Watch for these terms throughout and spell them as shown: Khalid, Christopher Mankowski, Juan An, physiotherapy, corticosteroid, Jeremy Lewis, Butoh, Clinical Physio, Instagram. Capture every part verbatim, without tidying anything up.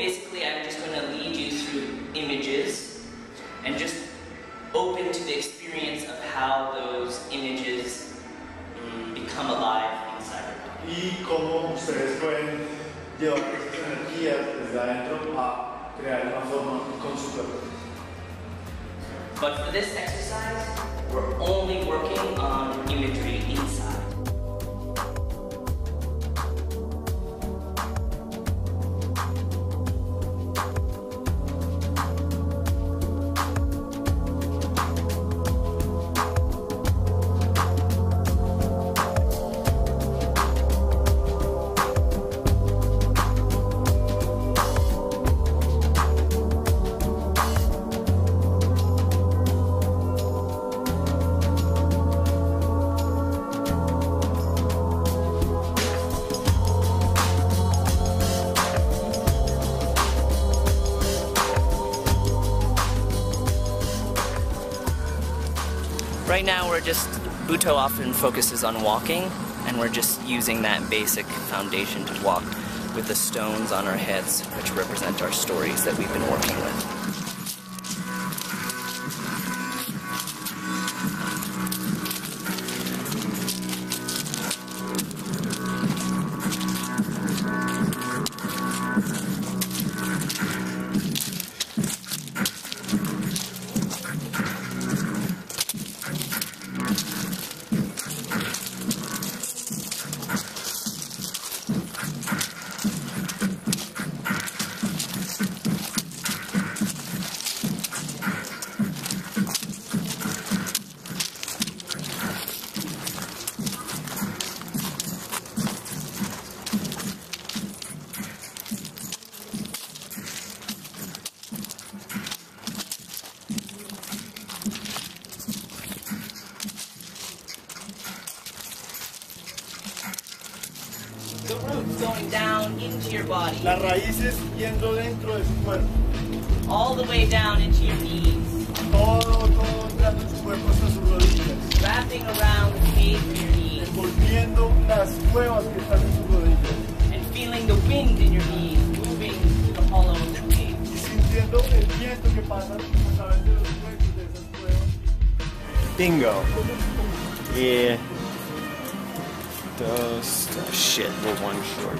basically I'm just going to lead you through images and just open to the experience of how those images um, become alive inside your body. But for this exercise, we're only working on imagery inside. Right now we're just, Butoh often focuses on walking, and we're just using that basic foundation to walk with the stones on our heads, which represent our stories that we've been working with. The roots going down into your body. Las raíces yendo dentro de su cuerpo. All the way down into your knees. Todo, todo entrando en su cuerpo hasta sus rodillas. Wrapping around the cave of your knees. Envolviendo las cuevas que están en sus rodillas. And feeling the wind in your knees moving through the hollow of the cave. Y sintiendo el viento que pasa a través de los huecos de esas cuevas. Bingo. Yeah. Dos, uh, shit, we're one short.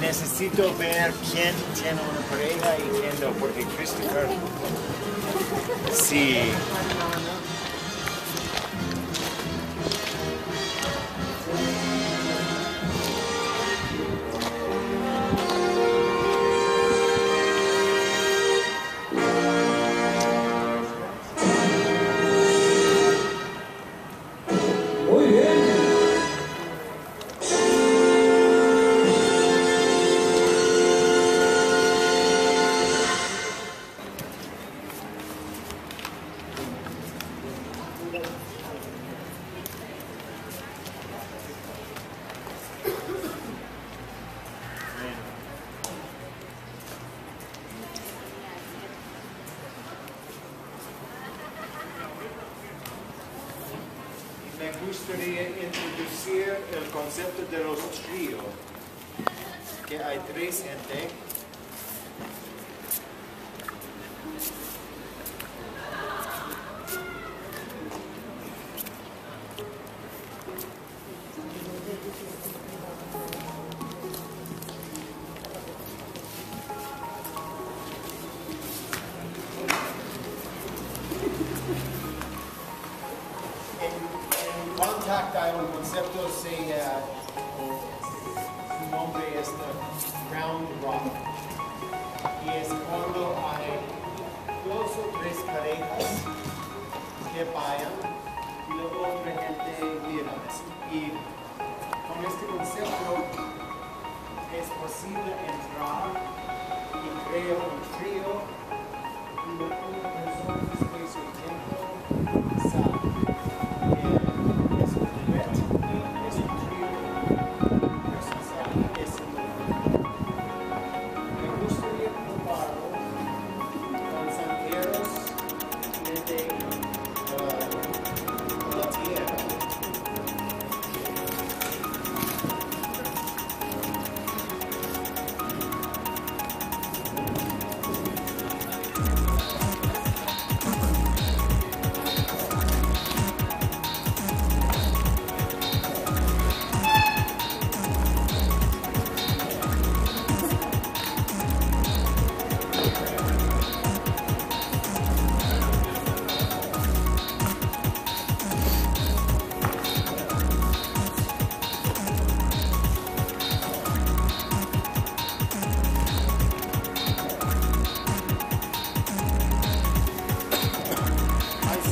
Necesito ver quién tiene una pareja y quién no, porque Christopher. Sí. Me gustaría introducir el concepto de los tríos, que hay tres gente. Hay un concepto, se, uh, su nombre es the ground rock, y es cuando hay dos o tres parejas que vayan y la otra gente mira, y con este concepto es posible entrar y crear un trío y una persona después del tiempo sabe.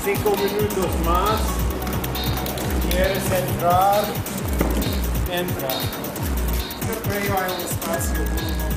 cinco minutos más. Si quieres entrar, entra. Yo creo que hay un espacio.